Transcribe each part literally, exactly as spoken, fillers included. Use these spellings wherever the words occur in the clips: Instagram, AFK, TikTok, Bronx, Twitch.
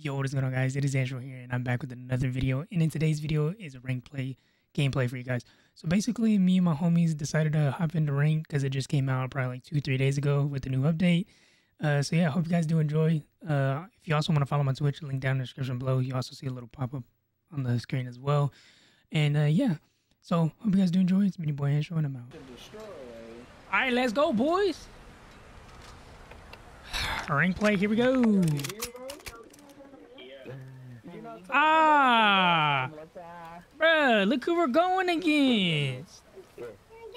Yo, what is going on, guys? It is Andrew here, and I'm back with another video. And in today's video is a ranked play gameplay for you guys. So basically, me and my homies decided to hop into ranked because it just came out probably like two, three days ago with the new update. Uh, so yeah, I hope you guys do enjoy. Uh, if you also want to follow my Twitch, link down in the description below. You also see a little pop up on the screen as well. And uh, yeah, so hope you guys do enjoy. It's been your boy Andrew, and I'm out. All right, let's go, boys. Ranked play, here we go. Ah, bruh, look who we're going against.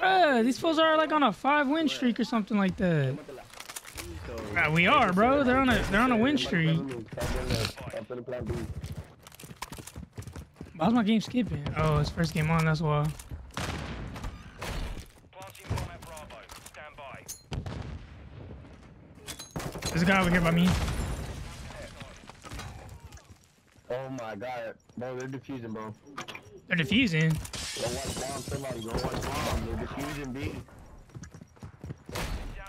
Bruh, these fools are like on a five win streak or something like that. Bruh, we are, bro. They're on a they're on a win streak. Why's my game skipping? Oh, it's first game on. That's why. There's a guy over here by me. Oh my god, bro, they're defusing, bro. They're defusing? Go watch bomb, somebody. Go watch bomb. They're defusing, B.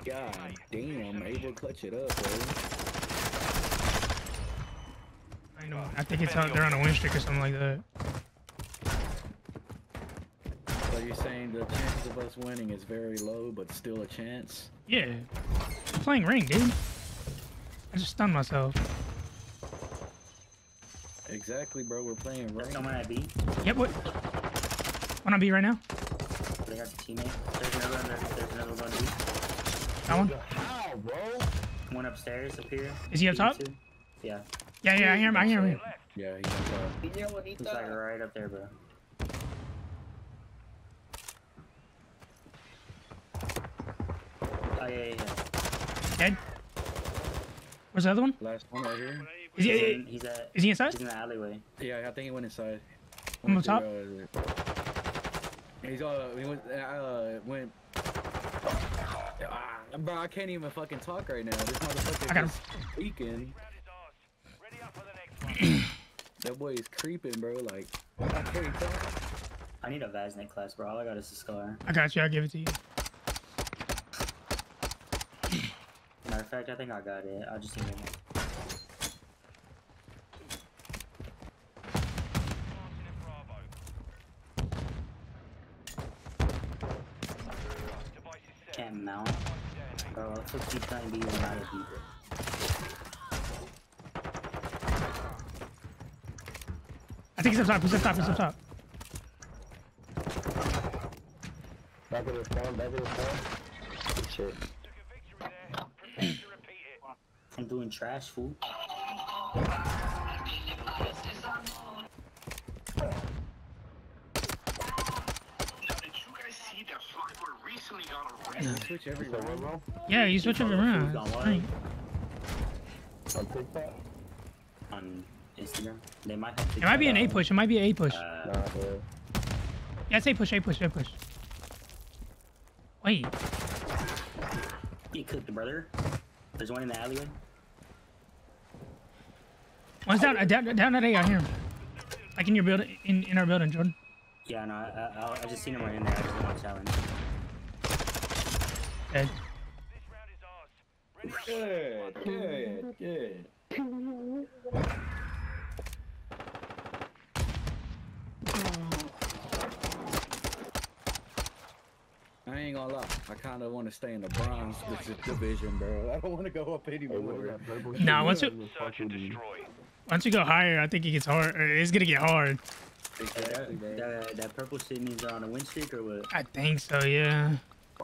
God damn, Abel, clutch it up, bro. I know. I think it's out there on a win streak or something like that. So you're saying the chances of us winning is very low, but still a chance? Yeah. I'm playing ring, dude. I just stunned myself. Exactly, bro. We're playing right now. Yep. What? One on B right now. They have a teammate. There's another one. There's another one on B. That one. How, bro? One upstairs up here. Is he up top? Two? Yeah. Yeah, yeah. I hear him. I hear him. Yeah, he's up top. He's like right up there, bro. Oh yeah, yeah. yeah. Dead. Where's the other one? Last one right here. Is he, he's in, he's at, is he inside? He's in the alleyway. Yeah, I think he went inside. Went on top? Uh, he's all, he went, uh, went. Uh, bro, I can't even fucking talk right now. This motherfucker is freaking. That boy is creeping, bro. Like, I can't talk. I need a Vasnik class, bro. All I got is a scar. I got you. I'll give it to you. Matter of fact, I think I got it. I'll just need it. Can't mount. Bro, I'll just keep trying to be even out of here. I think he's up top, he's up top, he's up top. Back of the phone, back of the phone. Good shit. I'm doing trash, fool. Yeah, switch every round. Yeah, you switch every round. On TikTok? On Instagram? They might have It might be an A push. It might be an A push. Uh, yeah, it's A push, A push, A push. Wait. You cooked, brother. There's one in the alleyway. One's down, uh, down, down at A. I hear him. Like in your building, in, in our building, Jordan. Yeah, no, I, I, I just seen him right in there. I just watched that one. Dead. Good, good, good. I ain't gonna lie, I kind of want to stay in the Bronx, which is division, bro. I don't want to go up anywhere. Nah, once you once you go higher, I think it gets hard. It's gonna get hard. Exactly, bro. That, that, that purple shit means they're on a win streak or what? I think so, yeah.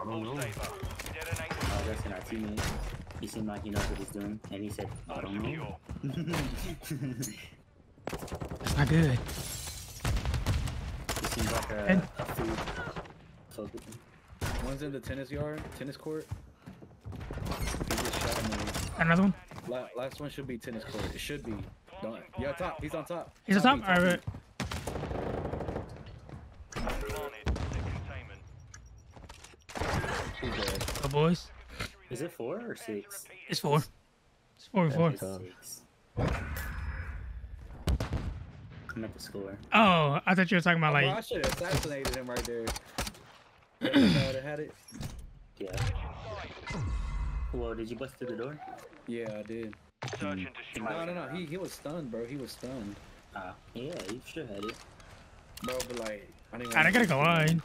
I don't know. Oh, that's in our teammate. He seemed like he knows what he's doing, and he said, I don't know. That's not good. He seems like a, a food. So one's in the tennis yard, tennis court. He just shot him. Another one? La last one should be tennis court. It should be. Don't. Yeah, top. He's on top. He's on top? top. All right. Oh, boys. Is it four or six? It's four. It's four and four. Six. I'm at the score. Oh, I thought you were talking about oh, like. Bro, I should have assassinated him right there. I would have had it. Yeah. Whoa, did you bust through the door? Yeah, I did. Search and destroy. No, no, no. He, he was stunned, bro. He was stunned. Uh, yeah, he sure had it. Bro, but like... I didn't I gotta go on.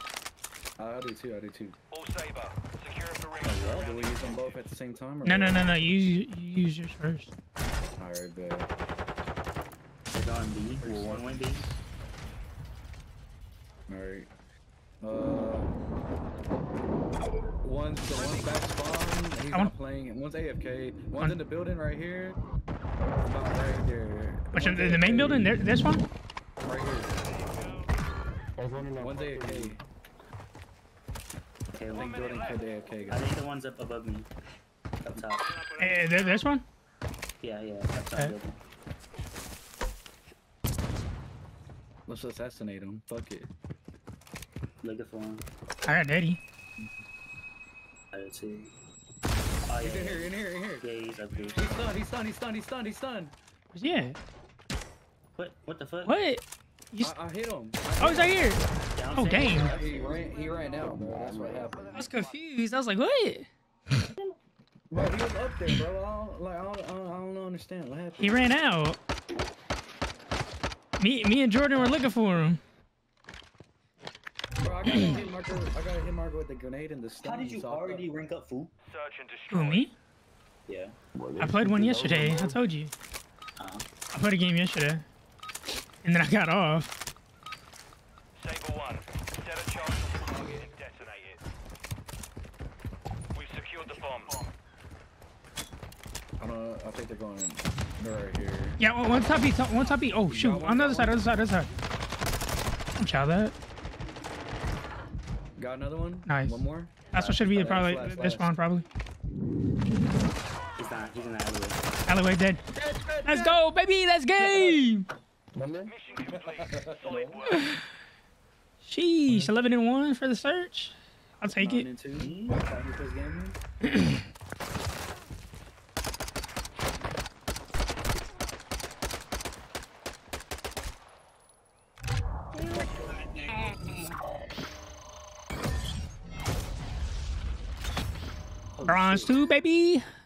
Uh, I do too, I do too. All saber. Secure the ring. Oh, well, do we use them both at the same time? Or no, no, no, no, no. Use, use yours first. Alright, bet. They're going B. We're one win B. Alright. Uh, one's the one's back spawn, he's not playing, and one's A F K. One's on. In the building right here. About right there. Which one, the, the main building? There, this one? Right here. One's A F K. Okay, one building could A F K. I think the one's up above me. Up top. Hey, this one? Yeah, yeah, up top. Okay. Building. Let's assassinate him. Fuck it. Looking for him. I got daddy. I did too. Oh, yeah, he's in yeah. here, in here, in here. Yeah, he's up here. He's stunned, he's stunned, he's stunned, he's stunned, he's stunned. Yeah. What? What the fuck? What? You I, I hit him. I hit oh, he's right here. Yeah, oh, damn. He ran, he ran out, bro. That's what happened. I was confused. I was like, what? Bro, he was up there, bro. I don't, like, I don't, I don't, I don't understand what happened. He ran out. Me, me and Jordan were looking for him. Bro, I got a hit marker, I got a hit marker with the grenade and the stun. How did you already rank up, fool? Who, me? Yeah. I played one yesterday. I told you. Uh -huh. I played a game yesterday, and then I got off. Saber one, set a charge on the target and detonate it. We've secured the bomb. I don't know. I think they're going. They're right here. Yeah, well, one top B, top, one top B. Oh shoot! On the other side, other side, other side. Don't chow that. Got another one? Nice. One more? That's what should be probably this spawn probably. He's not, he's in the alleyway. Alleyway dead. Let's go, baby, let's game! Sheesh, eleven and one for the search. I'll take it. Bronze two, baby.